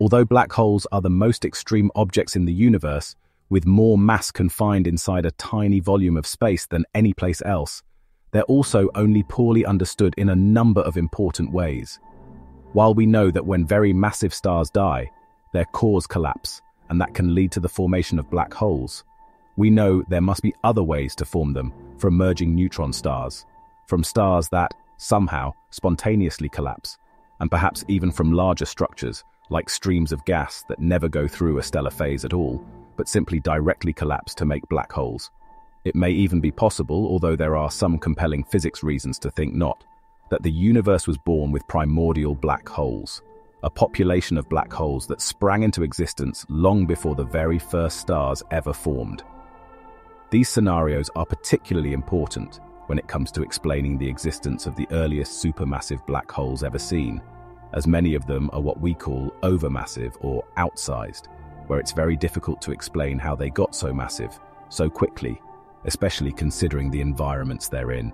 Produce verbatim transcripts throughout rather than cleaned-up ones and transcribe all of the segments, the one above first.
Although black holes are the most extreme objects in the universe, with more mass confined inside a tiny volume of space than any place else, they're also only poorly understood in a number of important ways. While we know that when very massive stars die, their cores collapse, and that can lead to the formation of black holes, we know there must be other ways to form them from merging neutron stars, from stars that, somehow, spontaneously collapse, and perhaps even from larger structures, like streams of gas that never go through a stellar phase at all, but simply directly collapse to make black holes. It may even be possible, although there are some compelling physics reasons to think not, that the universe was born with primordial black holes, a population of black holes that sprang into existence long before the very first stars ever formed. These scenarios are particularly important when it comes to explaining the existence of the earliest supermassive black holes ever seen, as many of them are what we call overmassive or outsized, where it's very difficult to explain how they got so massive, so quickly, especially considering the environments they're in.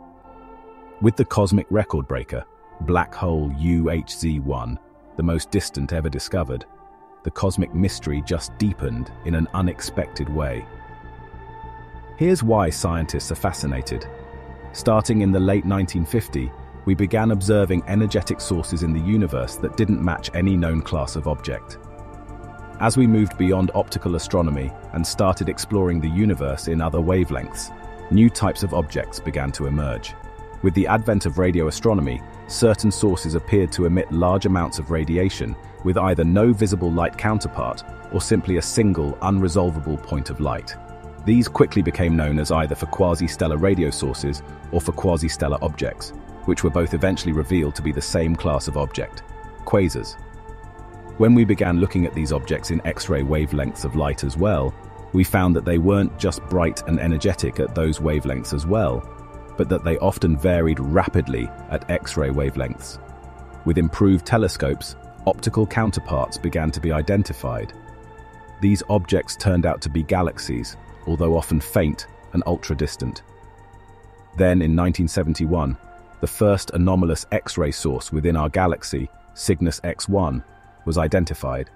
With the cosmic record breaker, Black Hole U H Z one, the most distant ever discovered, the cosmic mystery just deepened in an unexpected way. Here's why scientists are fascinated. Starting in the late nineteen fifties, we began observing energetic sources in the universe that didn't match any known class of object. As we moved beyond optical astronomy and started exploring the universe in other wavelengths, new types of objects began to emerge. With the advent of radio astronomy, certain sources appeared to emit large amounts of radiation with either no visible light counterpart or simply a single, unresolvable point of light. These quickly became known as either for quasi-stellar radio sources or for quasi-stellar objects, which were both eventually revealed to be the same class of object, quasars. When we began looking at these objects in X-ray wavelengths of light as well, we found that they weren't just bright and energetic at those wavelengths as well, but that they often varied rapidly at X-ray wavelengths. With improved telescopes, optical counterparts began to be identified. These objects turned out to be galaxies, although often faint and ultra-distant. Then in nineteen seventy-one, the first anomalous X-ray source within our galaxy, Cygnus X one, was identified.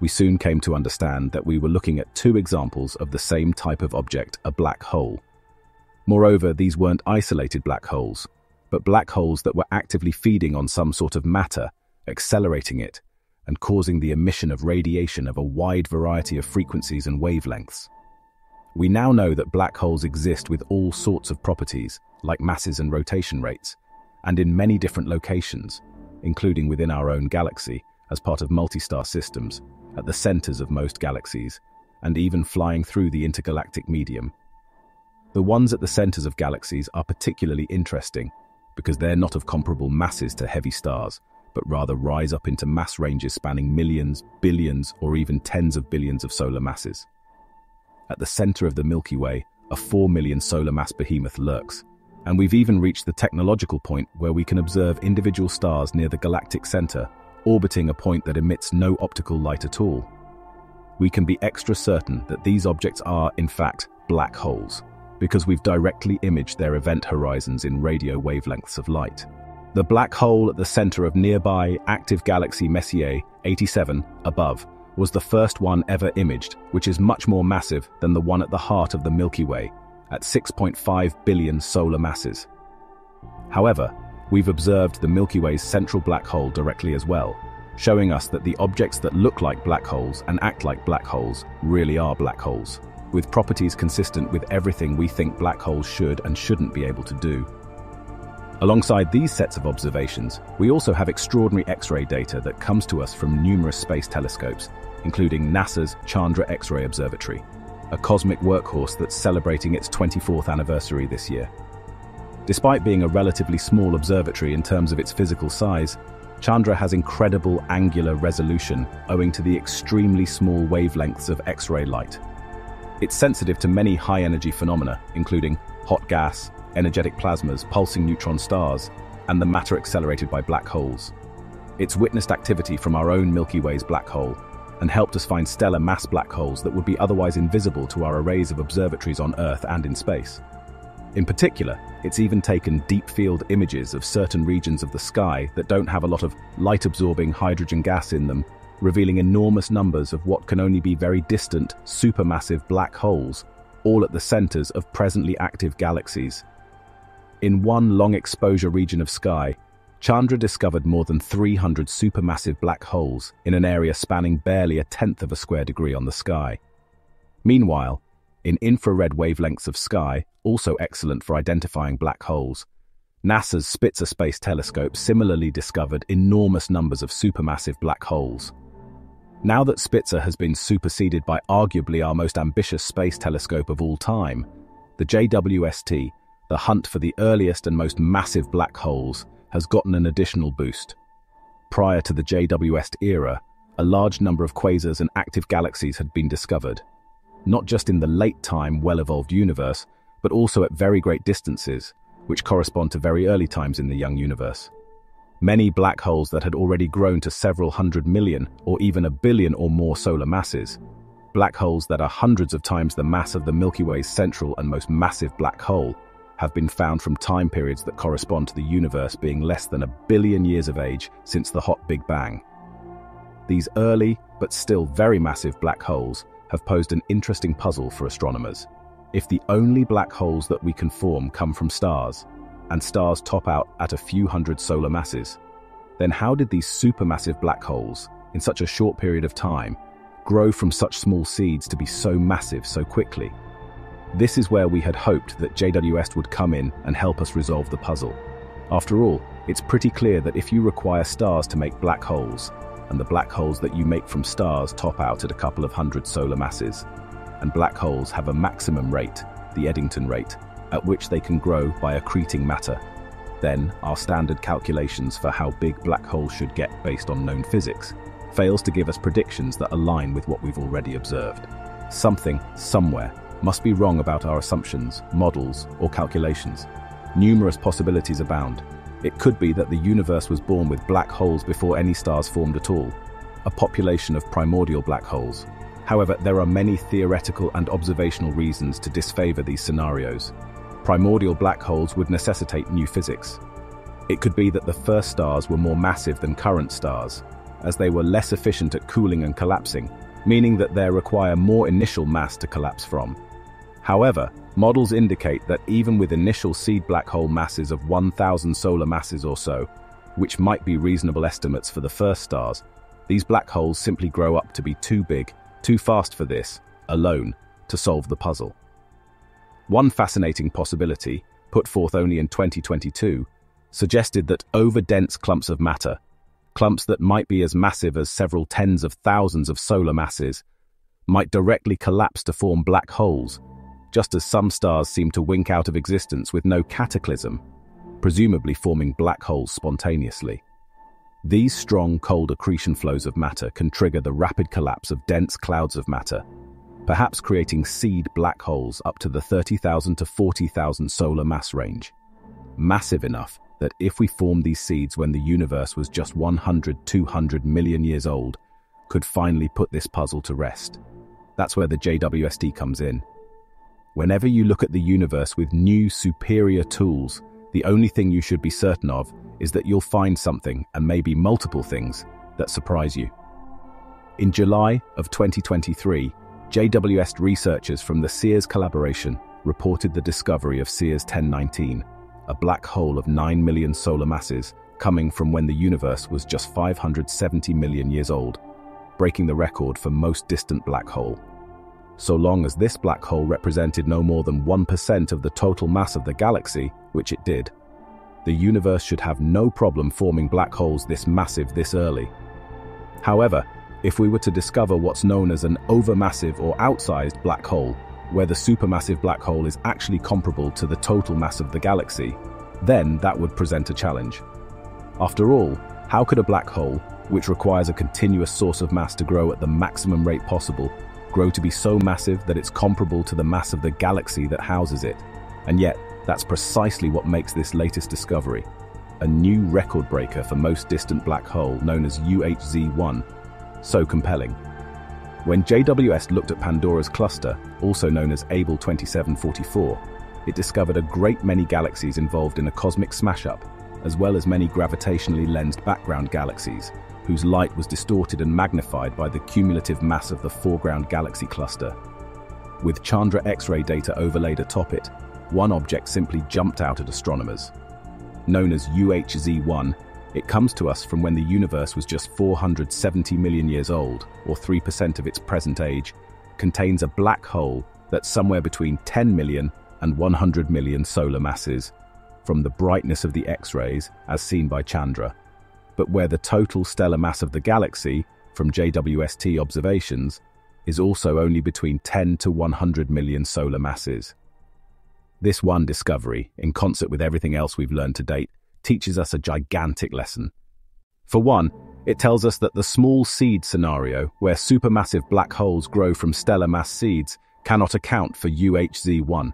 We soon came to understand that we were looking at two examples of the same type of object, a black hole. Moreover, these weren't isolated black holes, but black holes that were actively feeding on some sort of matter, accelerating it, and causing the emission of radiation of a wide variety of frequencies and wavelengths. We now know that black holes exist with all sorts of properties, like masses and rotation rates, and in many different locations, including within our own galaxy, as part of multi-star systems, at the centers of most galaxies, and even flying through the intergalactic medium. The ones at the centers of galaxies are particularly interesting, because they're not of comparable masses to heavy stars, but rather rise up into mass ranges spanning millions, billions, or even tens of billions of solar masses. At the center of the Milky Way, a four million solar mass behemoth lurks, and we've even reached the technological point where we can observe individual stars near the galactic center, orbiting a point that emits no optical light at all. We can be extra certain that these objects are, in fact, black holes, because we've directly imaged their event horizons in radio wavelengths of light. The black hole at the center of nearby active galaxy Messier eighty-seven above was the first one ever imaged, which is much more massive than the one at the heart of the Milky Way, at six point five billion solar masses. However, we've observed the Milky Way's central black hole directly as well, showing us that the objects that look like black holes and act like black holes really are black holes, with properties consistent with everything we think black holes should and shouldn't be able to do. Alongside these sets of observations, we also have extraordinary X-ray data that comes to us from numerous space telescopes, including NASA's Chandra X-ray Observatory, a cosmic workhorse that's celebrating its twenty-fourth anniversary this year. Despite being a relatively small observatory in terms of its physical size, Chandra has incredible angular resolution owing to the extremely small wavelengths of X-ray light. It's sensitive to many high-energy phenomena, including hot gas, energetic plasmas, pulsing neutron stars, and the matter accelerated by black holes. It's witnessed activity from our own Milky Way's black hole and helped us find stellar mass black holes that would be otherwise invisible to our arrays of observatories on Earth and in space. In particular, it's even taken deep-field images of certain regions of the sky that don't have a lot of light-absorbing hydrogen gas in them revealing enormous numbers of what can only be very distant, supermassive black holes, all at the centers of presently active galaxies. In one long exposure region of sky, Chandra discovered more than three hundred supermassive black holes in an area spanning barely a tenth of a square degree on the sky. Meanwhile, in infrared wavelengths of sky, also excellent for identifying black holes, NASA's Spitzer Space Telescope similarly discovered enormous numbers of supermassive black holes. Now that Spitzer has been superseded by arguably our most ambitious space telescope of all time, the J W S T, the hunt for the earliest and most massive black holes, has gotten an additional boost. Prior to the J W S T era, a large number of quasars and active galaxies had been discovered, not just in the late-time, well-evolved universe, but also at very great distances, which correspond to very early times in the young universe. Many black holes that had already grown to several hundred million or even a billion or more solar masses, black holes that are hundreds of times the mass of the Milky Way's central and most massive black hole, have been found from time periods that correspond to the universe being less than a billion years of age since the hot Big Bang. These early, but still very massive black holes have posed an interesting puzzle for astronomers. If the only black holes that we can form come from stars, and stars top out at a few hundred solar masses, then how did these supermassive black holes, in such a short period of time, grow from such small seeds to be so massive so quickly? This is where we had hoped that J W S T would come in and help us resolve the puzzle. After all, it's pretty clear that if you require stars to make black holes, and the black holes that you make from stars top out at a couple of hundred solar masses, and black holes have a maximum rate, the Eddington rate, at which they can grow by accreting matter, then our standard calculations for how big black holes should get based on known physics fails to give us predictions that align with what we've already observed. Something, somewhere, must be wrong about our assumptions, models, or calculations. Numerous possibilities abound. It could be that the universe was born with black holes before any stars formed at all, a population of primordial black holes. However, there are many theoretical and observational reasons to disfavor these scenarios. Primordial black holes would necessitate new physics. It could be that the first stars were more massive than current stars, as they were less efficient at cooling and collapsing, meaning that they require more initial mass to collapse from. However, models indicate that even with initial seed black hole masses of one thousand solar masses or so, which might be reasonable estimates for the first stars, these black holes simply grow up to be too big, too fast for this, alone, to solve the puzzle. One fascinating possibility, put forth only in twenty twenty-two, suggested that overdense clumps of matter, clumps that might be as massive as several tens of thousands of solar masses, might directly collapse to form black holes, just as some stars seem to wink out of existence with no cataclysm, presumably forming black holes spontaneously. These strong, cold accretion flows of matter can trigger the rapid collapse of dense clouds of matter, perhaps creating seed black holes up to the thirty thousand to forty thousand solar mass range. Massive enough that if we formed these seeds when the universe was just one hundred to two hundred million years old, could finally put this puzzle to rest. That's where the J W S T comes in. Whenever you look at the universe with new, superior tools, the only thing you should be certain of is that you'll find something, and maybe multiple things, that surprise you. In July of twenty twenty-three, J W S T researchers from the CEERS collaboration reported the discovery of CEERS ten nineteen, a black hole of nine million solar masses coming from when the universe was just five hundred seventy million years old, breaking the record for most distant black hole. So long as this black hole represented no more than one percent of the total mass of the galaxy, which it did, the universe should have no problem forming black holes this massive this early. However, if we were to discover what's known as an overmassive or outsized black hole, where the supermassive black hole is actually comparable to the total mass of the galaxy, then that would present a challenge. After all, how could a black hole, which requires a continuous source of mass to grow at the maximum rate possible, grow to be so massive that it's comparable to the mass of the galaxy that houses it? And yet, that's precisely what makes this latest discovery, a new record breaker for most distant black hole known as U H Z one, so compelling. When J W S T looked at Pandora's cluster, also known as Abell twenty-seven forty-four, it discovered a great many galaxies involved in a cosmic smash-up, as well as many gravitationally lensed background galaxies, whose light was distorted and magnified by the cumulative mass of the foreground galaxy cluster. With Chandra X-ray data overlaid atop it, one object simply jumped out at astronomers. Known as U H Z one, it comes to us from when the universe was just four hundred seventy million years old, or three percent of its present age, contains a black hole that's somewhere between ten million and one hundred million solar masses, from the brightness of the X-rays as seen by Chandra, but where the total stellar mass of the galaxy, from J W S T observations, is also only between ten to one hundred million solar masses. This one discovery, in concert with everything else we've learned to date, teaches us a gigantic lesson. For one, it tells us that the small seed scenario, where supermassive black holes grow from stellar mass seeds, cannot account for U H Z one.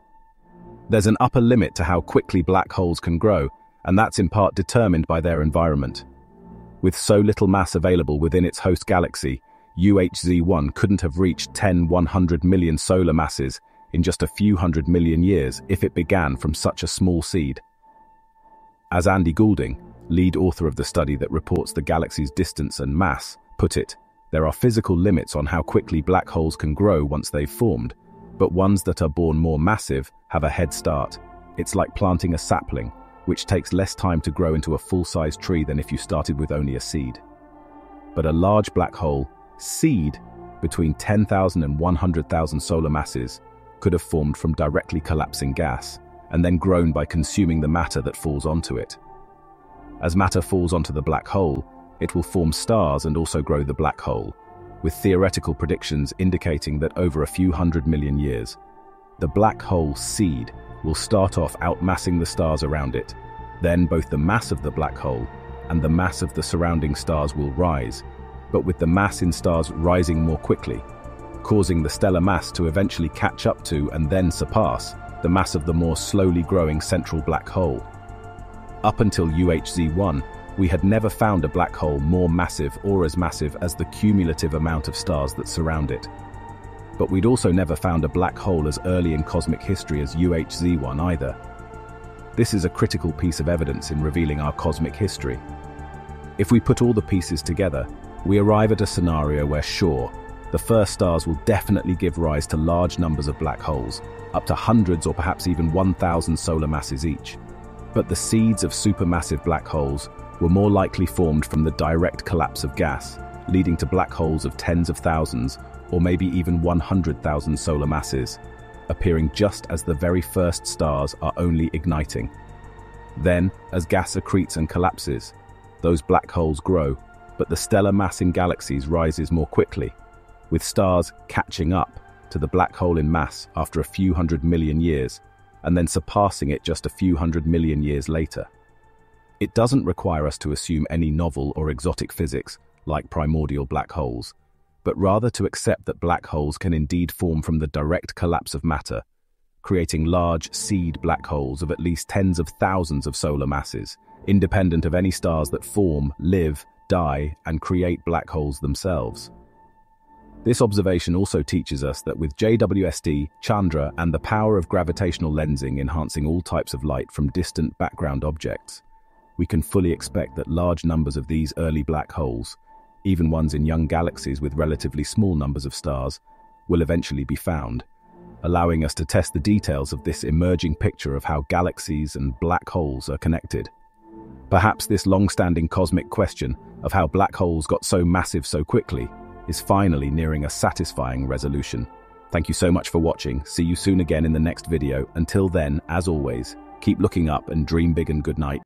There's an upper limit to how quickly black holes can grow, and that's in part determined by their environment. With so little mass available within its host galaxy, U H Z one couldn't have reached ten to one hundred million solar masses in just a few hundred million years if it began from such a small seed. As Andy Goulding, lead author of the study that reports the galaxy's distance and mass, put it, there are physical limits on how quickly black holes can grow once they've formed, but ones that are born more massive have a head start. It's like planting a sapling, which takes less time to grow into a full-sized tree than if you started with only a seed. But a large black hole, seed, between ten thousand and one hundred thousand solar masses, could have formed from directly collapsing gas, and then grown by consuming the matter that falls onto it. As matter falls onto the black hole, it will form stars and also grow the black hole, with theoretical predictions indicating that over a few hundred million years, the black hole seed will start off outmassing the stars around it. Then both the mass of the black hole and the mass of the surrounding stars will rise, but with the mass in stars rising more quickly, causing the stellar mass to eventually catch up to and then surpass the mass of the more slowly growing central black hole. Up until U H Z one, we had never found a black hole more massive or as massive as the cumulative amount of stars that surround it. But we'd also never found a black hole as early in cosmic history as U H Z one either. This is a critical piece of evidence in revealing our cosmic history. If we put all the pieces together, we arrive at a scenario where, sure, the first stars will definitely give rise to large numbers of black holes, up to hundreds or perhaps even one thousand solar masses each. But the seeds of supermassive black holes were more likely formed from the direct collapse of gas, leading to black holes of tens of thousands or maybe even one hundred thousand solar masses, appearing just as the very first stars are only igniting. Then, as gas accretes and collapses, those black holes grow, but the stellar mass in galaxies rises more quickly, with stars catching up to the black hole in mass after a few hundred million years, and then surpassing it just a few hundred million years later. It doesn't require us to assume any novel or exotic physics, like primordial black holes, but rather to accept that black holes can indeed form from the direct collapse of matter, creating large seed black holes of at least tens of thousands of solar masses, independent of any stars that form, live, die, and create black holes themselves. This observation also teaches us that with J W S T, Chandra, and the power of gravitational lensing enhancing all types of light from distant background objects, we can fully expect that large numbers of these early black holes, even ones in young galaxies with relatively small numbers of stars, will eventually be found, allowing us to test the details of this emerging picture of how galaxies and black holes are connected. Perhaps this long-standing cosmic question of how black holes got so massive so quickly is finally nearing a satisfying resolution. Thank you so much for watching. See you soon again in the next video. Until then, as always, keep looking up and dream big and good night.